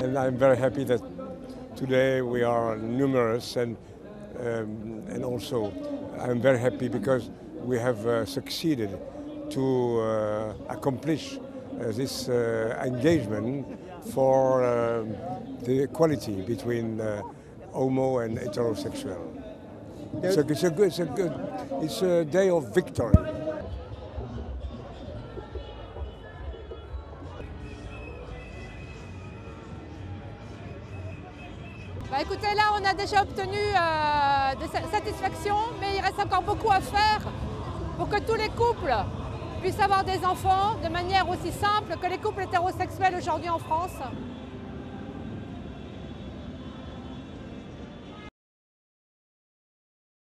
And I'm very happy that today we are numerous, and also I'm very happy because we have succeeded to accomplish this engagement for the equality between homo and heterosexual. So it's a day of victory. Bah écoutez, là on a déjà obtenu des satisfactions, mais il reste encore beaucoup à faire pour que tous les couples puissent avoir des enfants de manière aussi simple que les couples hétérosexuels aujourd'hui en France.